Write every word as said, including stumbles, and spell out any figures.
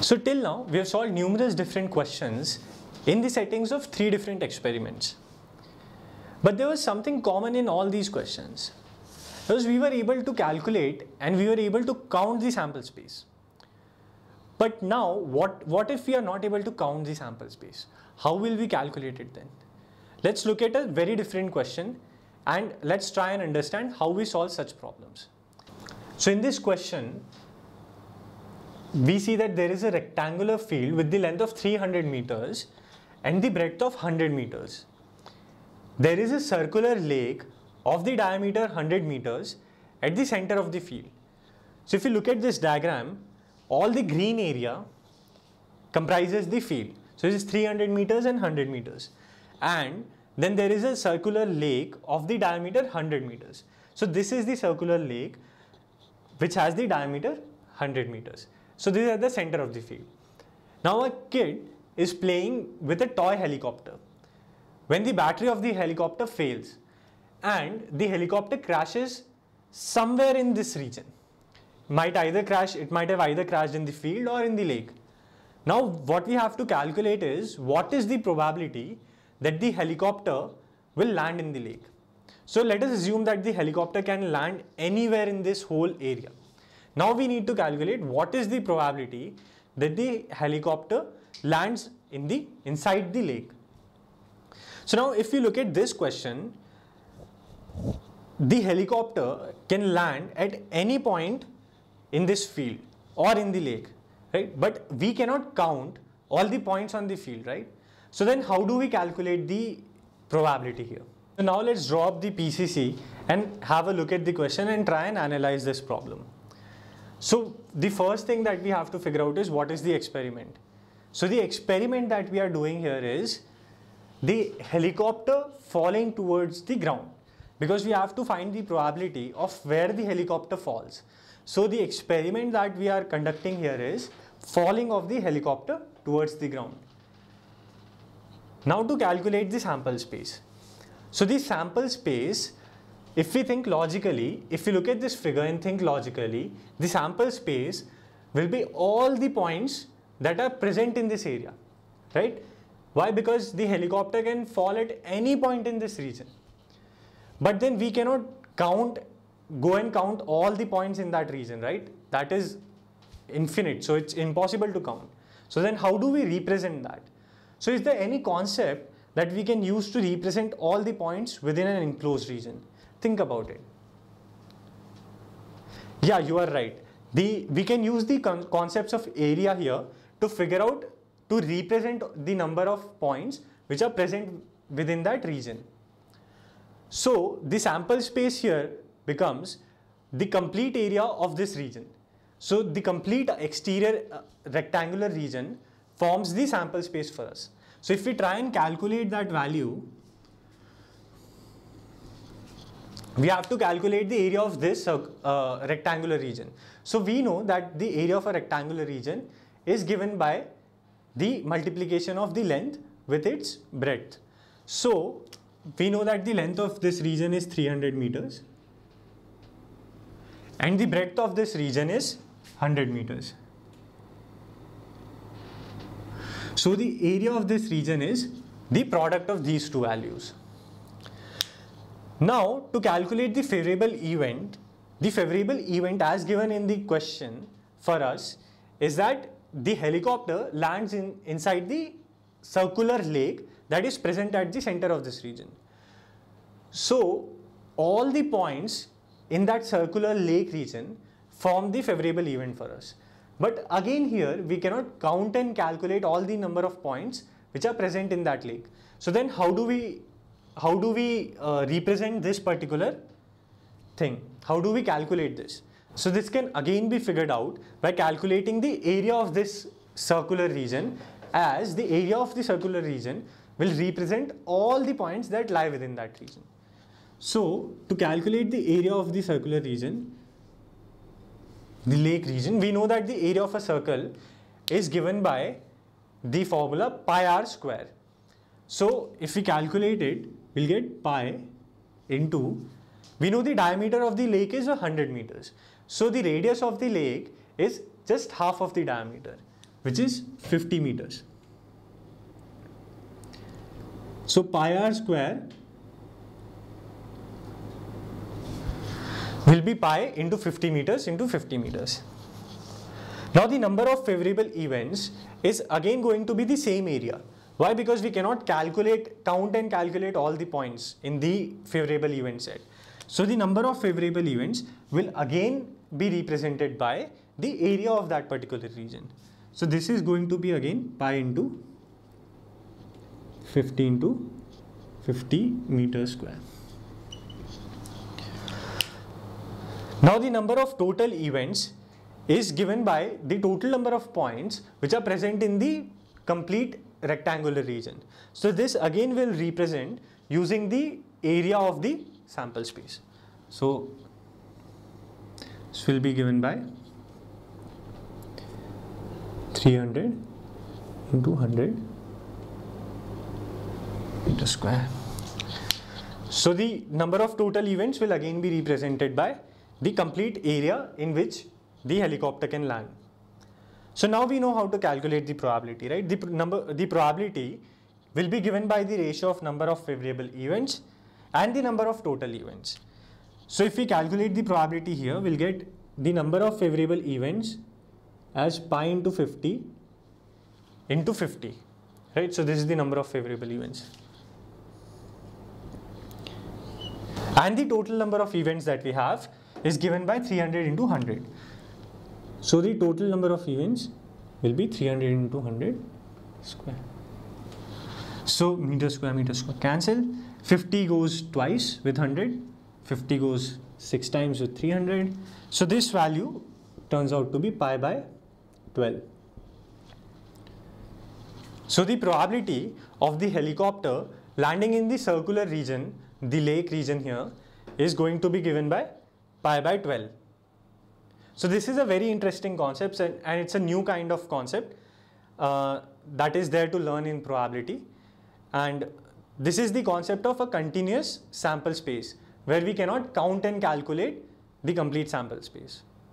So till now, we have solved numerous different questions in the settings of three different experiments. But there was something common in all these questions. Because we were able to calculate and we were able to count the sample space. But now, what, what if we are not able to count the sample space? How will we calculate it then? Let's look at a very different question and let's try and understand how we solve such problems. So in this question, we see that there is a rectangular field with the length of three hundred meters and the breadth of one hundred meters. There is a circular lake of the diameter one hundred meters at the center of the field. So if you look at this diagram, all the green area comprises the field. So it is three hundred meters and one hundred meters. And then there is a circular lake of the diameter one hundred meters. So this is the circular lake which has the diameter one hundred meters. So this is at the center of the field. Now a kid is playing with a toy helicopter. When the battery of the helicopter fails and the helicopter crashes somewhere in this region, might either crash, it might have either crashed in the field or in the lake. Now what we have to calculate is what is the probability that the helicopter will land in the lake. So let us assume that the helicopter can land anywhere in this whole area. Now we need to calculate what is the probability that the helicopter lands in the inside the lake. So now if you look at this question, the helicopter can land at any point in this field or in the lake, right? But we cannot count all the points on the field, right? So then how do we calculate the probability here? So now let's draw up the P C C and have a look at the question and try and analyze this problem. So the first thing that we have to figure out is what is the experiment. So the experiment that we are doing here is the helicopter falling towards the ground, because we have to find the probability of where the helicopter falls. So the experiment that we are conducting here is falling of the helicopter towards the ground. Now to calculate the sample space. So the sample space, if we think logically, if we look at this figure and think logically, the sample space will be all the points that are present in this area, right? Why? Because the helicopter can fall at any point in this region. But then we cannot count, go and count all the points in that region, right? That is infinite, so it's impossible to count. So then how do we represent that? So is there any concept that we can use to represent all the points within an enclosed region? Think about it. Yeah, you are right. The, we can use the con concepts of area here to figure out, to represent the number of points which are present within that region. So the sample space here becomes the complete area of this region. So the complete exterior uh, rectangular region forms the sample space for us. So if we try and calculate that value, we have to calculate the area of this uh, rectangular region. So we know that the area of a rectangular region is given by the multiplication of the length with its breadth. So we know that the length of this region is three hundred meters and the breadth of this region is one hundred meters. So the area of this region is the product of these two values. Now to calculate the favorable event, the favorable event as given in the question for us is that the helicopter lands in, inside the circular lake that is present at the center of this region. So all the points in that circular lake region form the favorable event for us. But again here we cannot count and calculate all the number of points which are present in that lake. So then how do we How do we uh, represent this particular thing? How do we calculate this? So this can again be figured out by calculating the area of this circular region, as the area of the circular region will represent all the points that lie within that region. So to calculate the area of the circular region, the lake region, we know that the area of a circle is given by the formula pi r square. So if we calculate it, we'll get pi into, we know the diameter of the lake is one hundred meters. So the radius of the lake is just half of the diameter, which is fifty meters. So pi r square will be pi into fifty meters into fifty meters. Now the number of favorable events is again going to be the same area. Why? Because we cannot calculate, count and calculate all the points in the favorable event set. So the number of favorable events will again be represented by the area of that particular region. So this is going to be again pi into fifty into fifty meters square. Now the number of total events is given by the total number of points which are present in the complete rectangular region. So this again will represent using the area of the sample space. So this will be given by three hundred into one hundred meter square. So the number of total events will again be represented by the complete area in which the helicopter can land. So now we know how to calculate the probability, right? The number, the probability will be given by the ratio of number of favorable events and the number of total events. So if we calculate the probability here, we'll get the number of favorable events as pi into fifty into fifty, right? So this is the number of favorable events. And the total number of events that we have is given by three hundred into one hundred. So the total number of events will be three hundred into one hundred square. So meter square, meter square cancel. fifty goes twice with one hundred. fifty goes six times with three hundred. So this value turns out to be pi by twelve. So the probability of the helicopter landing in the circular region, the lake region here, is going to be given by pi by twelve. So this is a very interesting concept, and, and it's a new kind of concept uh, that is there to learn in probability. And this is the concept of a continuous sample space where we cannot count and calculate the complete sample space.